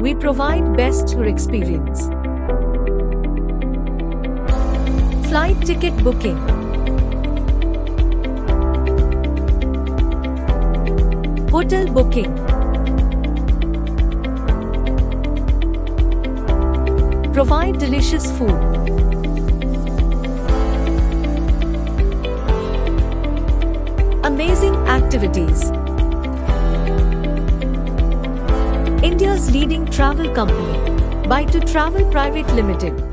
We provide best tour experience. Flight ticket booking. Hotel booking. Provide delicious food. Amazing activities. India's leading travel company, By2 Travel Private Limited.